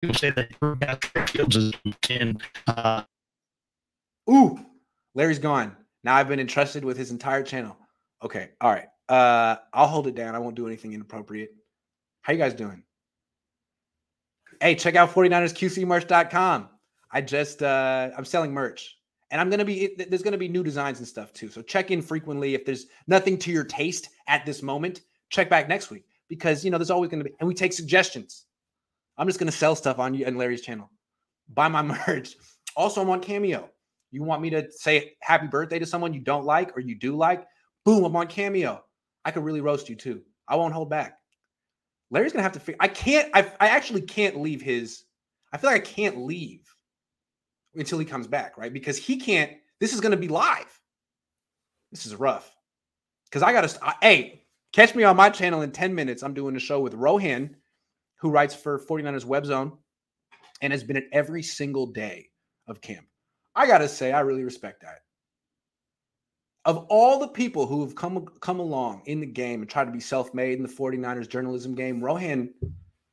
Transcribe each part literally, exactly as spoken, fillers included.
people say that Fields is in. Uh, Ooh, Larry's gone. Now I've been entrusted with his entire channel. Okay, all right. Uh, I'll hold it down. I won't do anything inappropriate. How you guys doing? Hey, check out forty-niners Q C merch dot com. I just, uh, I'm selling merch. And I'm going to be, there's going to be new designs and stuff too. So check in frequently. If there's nothing to your taste at this moment, check back next week because, you know, there's always going to be, and we take suggestions. I'm just going to sell stuff on you and Larry's channel. Buy my merch. Also, I'm on Cameo. You want me to say happy birthday to someone you don't like or you do like? Boom, I'm on Cameo. I could really roast you too. I won't hold back. Larry's going to have to figure, I can't, I, I actually can't leave his, I feel like I can't leave until he comes back, right? Because he can't, this is going to be live. This is rough. Because I got to, hey, catch me on my channel in ten minutes. I'm doing a show with Rohan, who writes for forty-niners Web Zone and has been at every single day of camp. I got to say, I really respect that. Of all the people who have come, come along in the game and tried to be self-made in the forty-niners journalism game, Rohan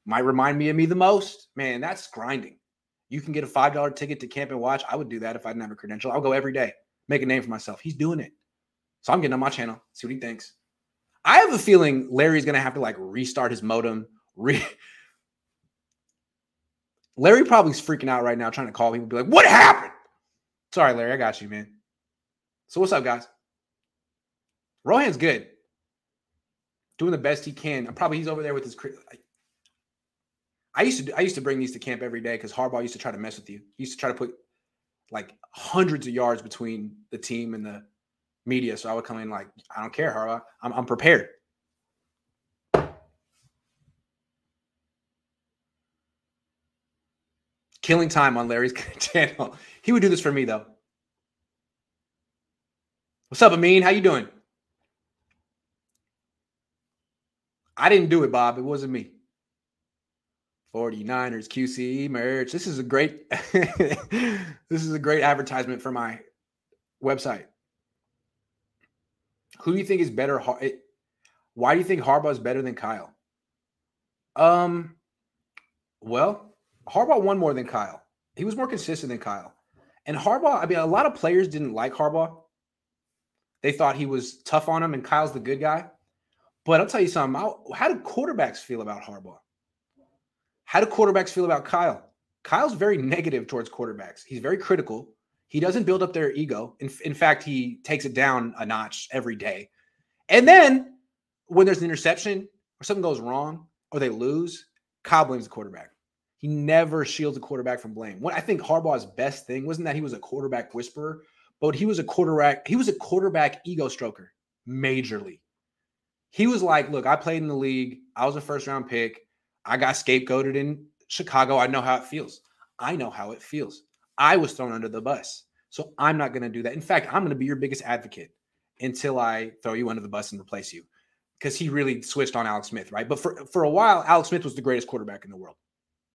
might remind me of me the most. Man, that's grinding. You can get a five dollar ticket to Camp and Watch. I would do that if I didn't have a credential. I'll go every day, make a name for myself. He's doing it. So I'm getting on my channel, see what he thinks. I have a feeling Larry's going to have to like restart his modem. Re Larry probably is freaking out right now trying to call me and be like, what happened? Sorry, Larry, I got you, man. So what's up, guys? Rohan's good. Doing the best he can. I'm probably, he's over there with his, I used to I used to bring these to camp every day because Harbaugh used to try to mess with you. He used to try to put like hundreds of yards between the team and the media. So I would come in like, I don't care, Harbaugh. I'm, I'm prepared. Killing time on Larry's channel. He would do this for me, though. What's up, Amin? How you doing? I didn't do it, Bob. It wasn't me. forty-niners Q C E merch. This is a great this is a great advertisement for my website. Who do you think is better? Why do you think Harbaugh is better than Kyle? Um well, Harbaugh won more than Kyle. He was more consistent than Kyle. And Harbaugh, I mean, a lot of players didn't like Harbaugh. They thought he was tough on him and Kyle's the good guy. But I'll tell you something, how do quarterbacks feel about Harbaugh? How do quarterbacks feel about Kyle? Kyle's very negative towards quarterbacks. He's very critical. He doesn't build up their ego. In, in fact, he takes it down a notch every day. And then when there's an interception or something goes wrong or they lose, Kyle blames the quarterback. He never shields a quarterback from blame. What I think Harbaugh's best thing wasn't that he was a quarterback whisperer, but he was a quarterback, he was a quarterback ego stroker, majorly. He was like, look, I played in the league. I was a first-round pick. I got scapegoated in Chicago. I know how it feels. I know how it feels. I was thrown under the bus. So I'm not going to do that. In fact, I'm going to be your biggest advocate until I throw you under the bus and replace you. Because he really switched on Alex Smith, right? But for, for a while, Alex Smith was the greatest quarterback in the world.